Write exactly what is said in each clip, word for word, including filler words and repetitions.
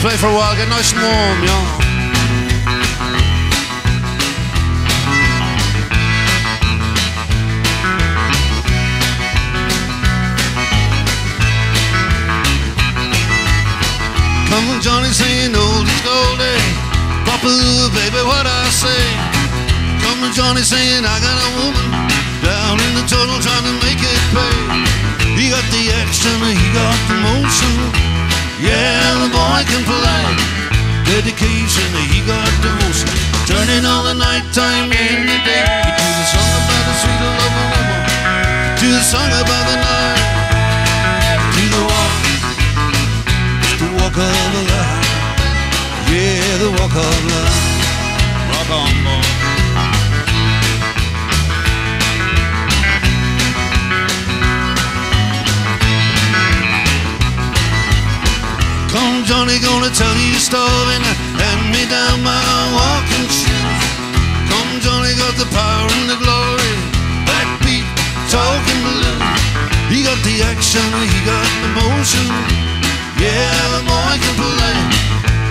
to play for a while, get nice and warm, y'all. Come on, Johnny, singing old is golden. Papa, baby, what I say. Come on, Johnny, singing I got a woman down in the tunnel trying to make it pay. He got the action, he got the motion. Yeah, the boy can play. Dedication, he got the motion. Turning all the nighttime into day. He do the song about the sweet love of woman. He do the song about the night. He do the walk, it's the walk of the light. Yeah, the walk of life. Rock on, boy. Come, Johnny, gonna tell you a story. Hand me down my walking shoes. Come, Johnny, got the power and the glory. Backbeat, talking blue. He got the action, he got the motion. Yeah, the boy can play.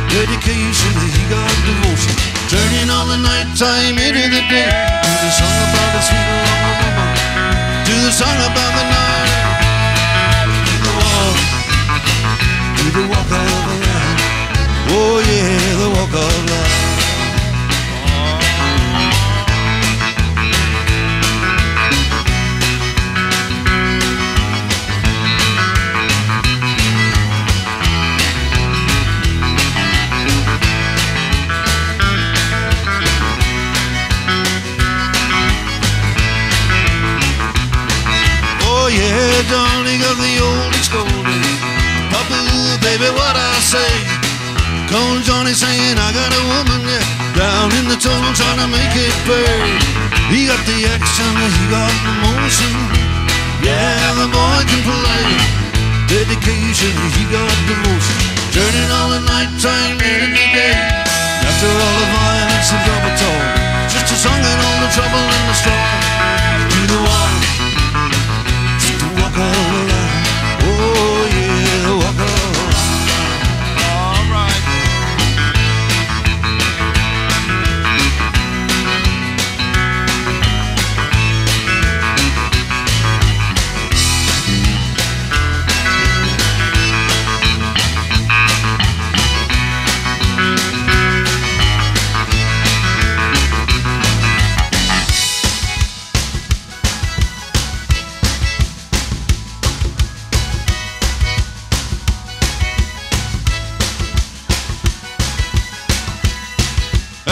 Dedication, he got devotion. Turning all the night time into the day. Do the song about the sweet love of mama. Do the song about the night. Do the walk. Do the walk of the night. Oh yeah, the walk of life. Darling of the old is golden. Papa, baby, what I say. Come Johnny saying I got a woman, yeah, down in the tunnel trying to make it pay. He got the action, he got the motion. Yeah, the boy can play. Dedication, he got the motion. Turning all the night time into the day. After all the violence and double talk, just a song and all the trouble and the strife. Do the walk. Oh yeah, the walk of life. All right.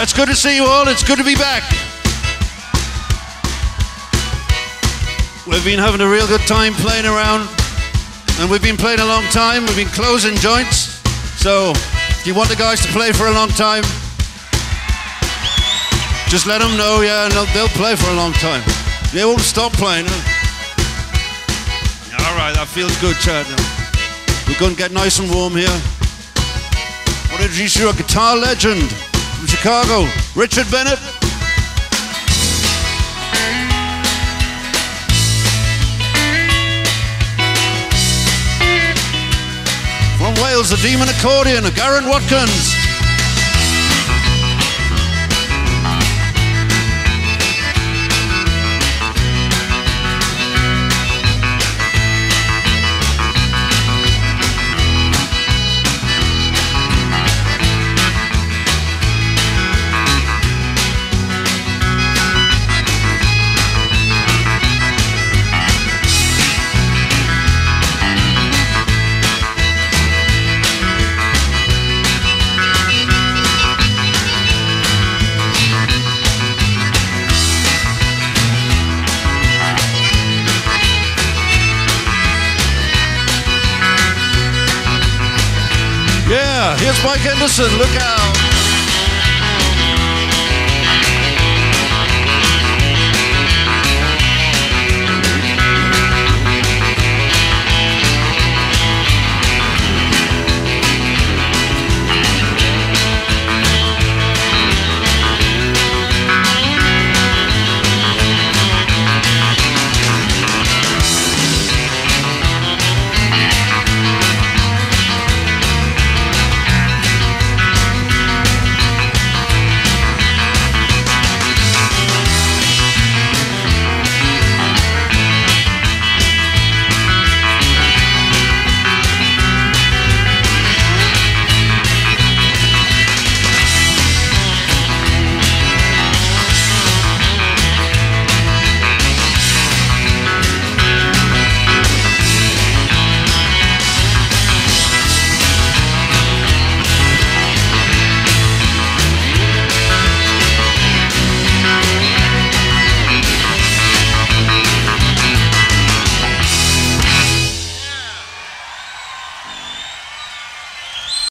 It's good to see you all. It's good to be back. We've been having a real good time playing around, and we've been playing a long time. We've been closing joints. So if you want the guys to play for a long time, just let them know, yeah, and they'll, they'll play for a long time. They won't stop playing. Huh? All right, that feels good, Chad. We're going to get nice and warm here. I want to introduce you to a guitar legend. From Chicago, Richard Bennett. From Wales, the demon accordion, Geraint Watkins. Here's Mike Henderson, look out!